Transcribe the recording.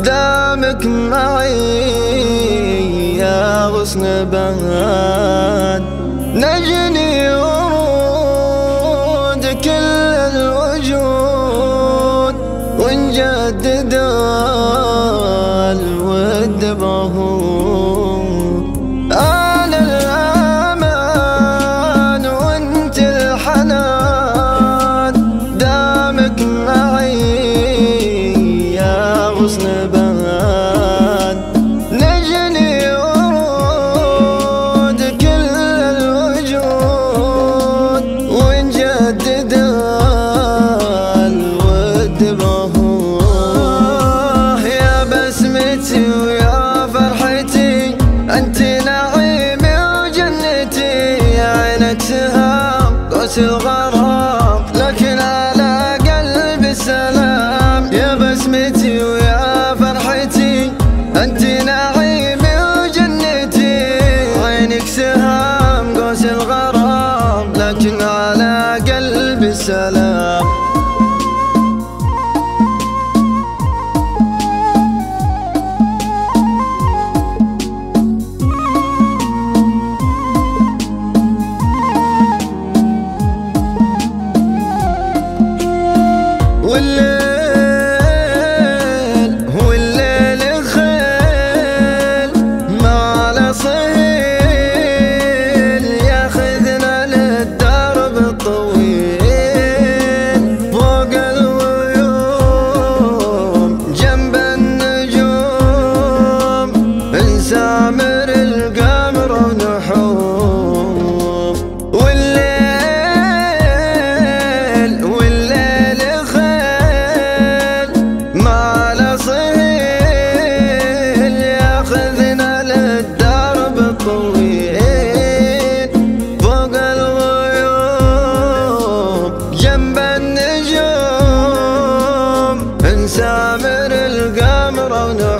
دامك معي يا غصن بهاد، نجني ورود كل الوجود ونجدد الود بهود. أنا الأمان وأنت الحنان، دامك معي يا غصن بهاد، ويا فرحتي أنت نعيمي وجنتي، عينك سهام قوس الغرام لكن على قلبي السلام. يا بسمتي ويا فرحتي أنت نعيمي وجنتي، عينك سهام قوس الغرام لكن على قلبي السلام. والليل والليل خيل ما على صهيل، ياخذنا للدرب الطويل فوق الغيوم جنب النجوم، نسامر القمر ونحوم. والليل نسامر القمر